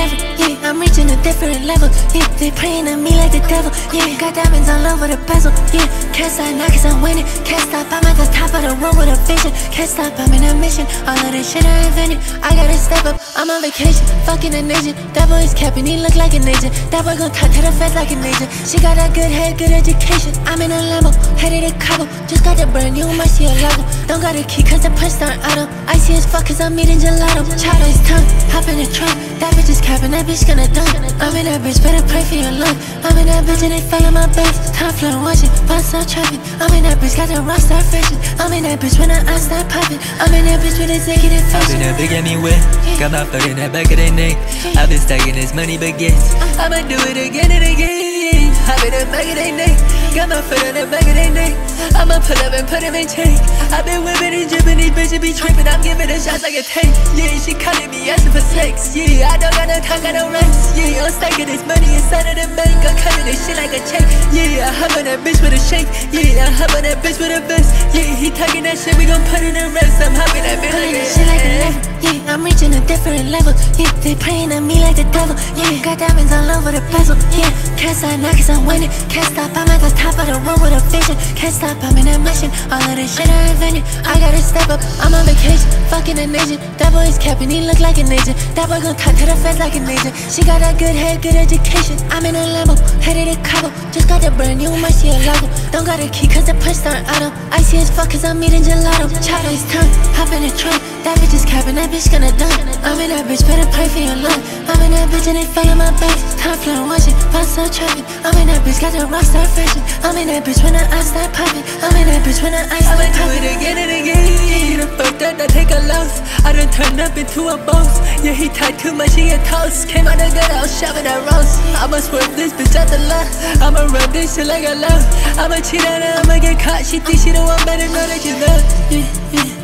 never, yeah, I'm reaching a different level, yeah. They praying at me like the devil, yeah. Got diamonds all over the bezel, yeah. Can't stop now cause I'm winning. Can't stop, I'm at the top of the world with a vision. Can't stop, I'm in a mission. All of this shit I invented, I gotta step up. I'm on vacation, fucking a nation. That boy is capping, he look like a agent. That boy gon' talk to the feds like an agent. She got that good head, good education. I'm in a Lambo, headed to Cabo. Just got the brand new Murciélago. Don't got a key cause the punch start auto. Icy as fuck cause I'm eating gelato. Chop his tongue, hop in the trunk. That bitch is capping, that bitch gonna dunk. I'm in that bitch, better pray for your luck. I'm in that bitch and they fell in my back. Top floor watching, bust out traffic. I'm in that bitch, got the rock star fashion. I'm in that bitch when I start popping. I'm in that bitch with executive fashion. I'm in that big anyway, got my foot in that back of their neck. I've been stacking this money baguettes, I'ma do it again and again. I've been in the back of their neck, got my foot in the back of their neck. I'ma pull up and put him in check. I've been whipping and dripping, these bitches be tripping. I'm giving her shots like a tank. Yeah, she calling me asking for sex. Yeah, I don't got no time, got no rights. Yeah, I'm stacking this money inside of the bank. I'm cutting this shit like a check. Yeah, I hop on that bitch with a shake. Yeah, I hop on that bitch with a vest. Yeah, he talking that shit, we gon' put in the rest. I'm hopping that bitch like a shit. Yeah, I'm reaching a different level. Yeah, they praying at me like the devil. Yeah, got diamonds all over the bezel. Yeah, can't stop now cause I'm winning. Can't stop, I'm at the top of the world with a vision. Can't stop, I'm in a mission. All of this shit I invented, I gotta step up. I'm on vacation, fucking a nation. That boy is capping, he look like an agent. That boy gon' talk to the feds like an agent. She got that good head, good education. I'm in a Lambo, headed to Cabo. Just got the brand new Murciélago. Don't got a key cause the punch start auto. Icy as fuck cause I'm eating gelato. Chop his tongue, hop in the trunk. That bitch is capping, that bitch gonna dunk. I'm in that bitch, better pray for your luck. I'm in that bitch and they fell in my back. Top floor watching, bust out traffic. I'm in that bitch, got the rock star fashion. I'm in that bitch when the ice start popping. I'm in that bitch when the ice start popping. I'ma do it again and again. The fuck that, I take a loss. I done turned up into a boss. Yeah, he tied too much, he a toast. Came out the gut, I was shoving that roast. I'ma swerve this bitch out the lot. I'ma rub this shit like a love. I'ma cheat on her, I'ma get caught. She thinks she the one better, know that you love. Yeah, yeah.